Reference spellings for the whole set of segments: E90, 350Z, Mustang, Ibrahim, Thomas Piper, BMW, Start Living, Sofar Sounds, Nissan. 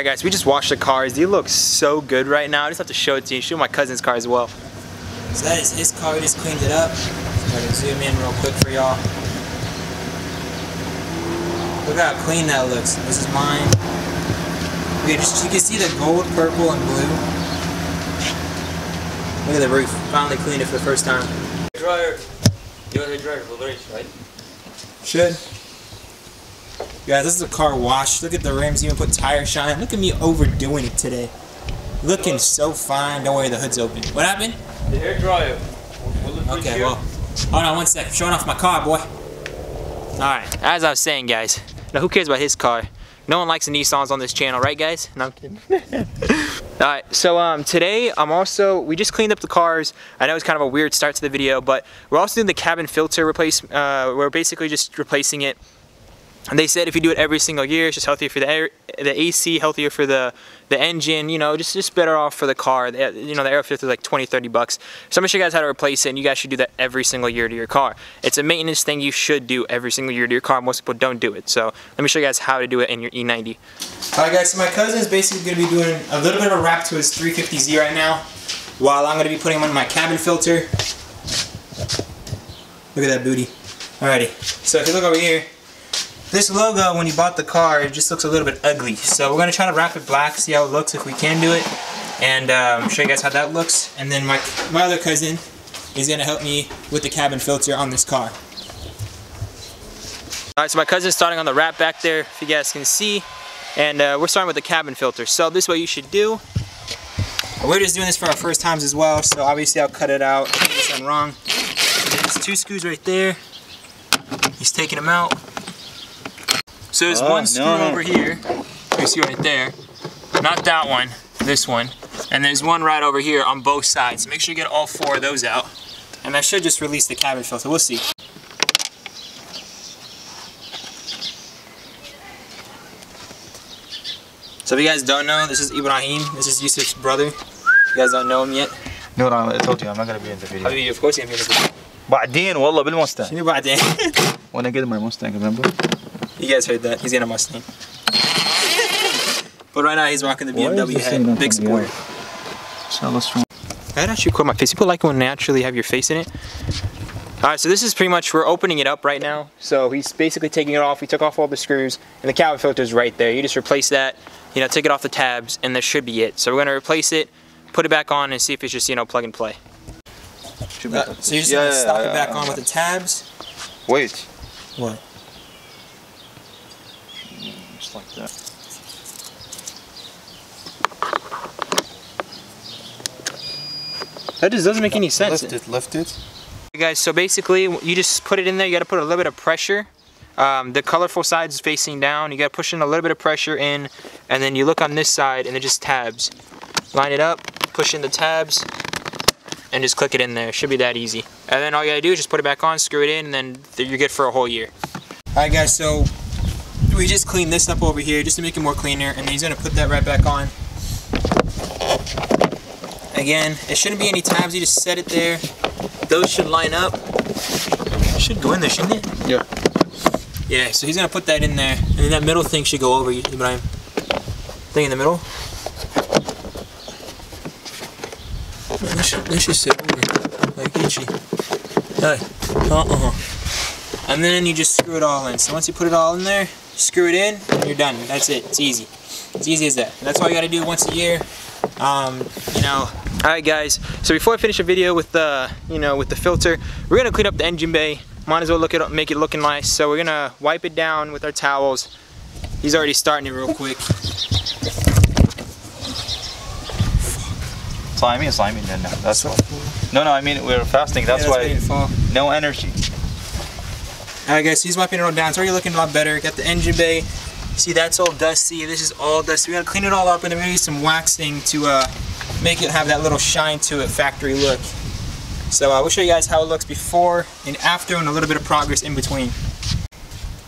Alright guys, we just washed the cars. They look so good right now. I just have to show it to you. Show my cousin's car as well. So that is his car. We just cleaned it up. I can zoom in real quick for y'all. Look how clean that looks. This is mine. You can see the gold, purple, and blue. Look at the roof. Finally cleaned it for the first time. Dryer. You want the dryer for the race, right? Should. Guys, this is a car wash. Look at the rims. You even put tire shine. Look at me overdoing it today. Looking so fine. Don't worry, the hood's open. What happened? The hair dryer. Okay, well, hold on one sec. I'm showing off my car, boy. Alright, as I was saying, guys, now who cares about his car? No one likes the Nissans on this channel, right, guys? No, I'm kidding. Alright, so today we just cleaned up the cars. I know it's kind of a weird start to the video, but we're also doing the cabin filter replacement. We're basically just replacing it. And they said if you do it every single year, it's just healthier for the AC, healthier for the engine, you know, just better off for the car. You know, the air filter is like 20, 30 bucks. So I'm going to show you guys how to replace it, and you guys should do that every single year to your car. It's a maintenance thing you should do every single year to your car. Most people don't do it. So let me show you guys how to do it in your E90. Alright guys, so my cousin is basically going to be doing a little bit of a wrap to his 350Z right now, while I'm going to be putting on my cabin filter. Look at that booty. Alrighty, so if you look over here, this logo, when you bought the car, it just looks a little bit ugly. So we're going to try to wrap it black, see how it looks, if we can do it. And show you guys how that looks. And then my other cousin is going to help me with the cabin filter on this car. Alright, so my cousin's starting on the wrap back there, if you guys can see. And we're starting with the cabin filter. So this is what you should do. We're just doing this for our first times as well, so obviously I'll cut it out if I'm wrong. There's two screws right there. He's taking them out. So there's one screw over here, you see right there, not that one, this one, and there's one right over here on both sides. Make sure you get all four of those out, and I should just release the cabin filter, we'll see. So if you guys don't know, this is Ibrahim, this is Yusuf's brother, you guys don't know him yet. No, I told you, I'm not going to be in the video. I mean, of course you're going to be in the video. بعدين والله بالمستang. شنو بعدين؟ When I get my Mustang, remember? You guys heard that, he's in a Mustang. But right now he's rocking the BMW head, big supporter. I'd actually quit my face. People like when naturally have your face in it. Alright, so this is pretty much, we're opening it up right now. So he's basically taking it off. We took off all the screws and the cabin filter's right there. You just replace that, you know, take it off the tabs, and that should be it. So we're gonna replace it, put it back on, and see if it's just, you know, plug and play. So you're just gonna stop it back on with the tabs. Wait. What? Like that. That just doesn't make any sense. Lift it. You guys, so basically you just put it in there, you gotta put a little bit of pressure. The colorful side is facing down, you gotta push in a little bit of pressure in, and then you look on this side and they're just tabs. Line it up, push in the tabs, and just click it in there. It should be that easy. And then all you gotta do is just put it back on, screw it in, and then you're good for a whole year. Alright guys, so we just cleaned this up over here just to make it more cleaner, and then he's going to put that right back on. Again, it shouldn't be any tabs, you just set it there. Those should line up. It should go in there, shouldn't it? Yeah. Yeah, so he's going to put that in there, and then that middle thing should go over you, Ibrahim. Thing in the middle. That should sit over like itchy. And then you just screw it all in. So once you put it all in there, screw it in, and you're done. That's it. It's easy. It's easy as that. That's all you got to do once a year. You know. All right, guys. So before I finish the video with the, you know, with the filter, we're gonna clean up the engine bay. Might as well look it up, make it looking nice. So we're gonna wipe it down with our towels. He's already starting it real quick. Slimy. No, that's what. No. I mean we're fasting. That's why. No energy. Alright guys, so he's wiping it all down. It's already looking a lot better. Got the engine bay. See, that's all dusty. This is all dusty. We gotta clean it all up, and then we're gonna use some waxing to make it have that little shine to it, factory look. So we'll show you guys how it looks before and after, and a little bit of progress in between.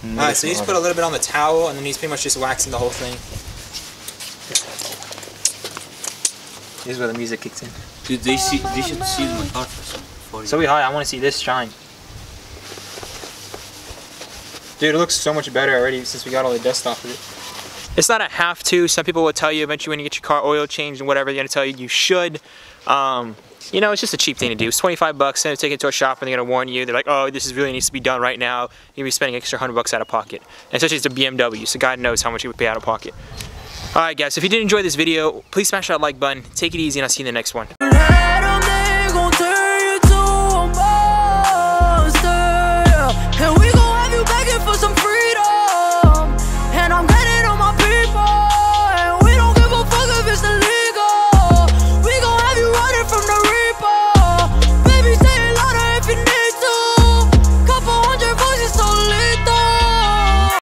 Alright, so he's put a little bit on the towel, and then he's pretty much just waxing the whole thing. Here's where the music kicks in. Dude, they should see my car for you. So high. I want to see this shine. Dude, it looks so much better already since we got all the dust off of it. It's not a have to. Some people will tell you eventually when you get your car oil changed and whatever, they're going to tell you you should. You know, it's just a cheap thing to do. It's 25 bucks, and take it to a shop and they're going to warn you. They're like, oh, this is really needs to be done right now. You'll be spending an extra $100 out of pocket. And especially it's a BMW, so God knows how much you would pay out of pocket. Alright guys, if you did enjoy this video, please smash that like button. Take it easy and I'll see you in the next one.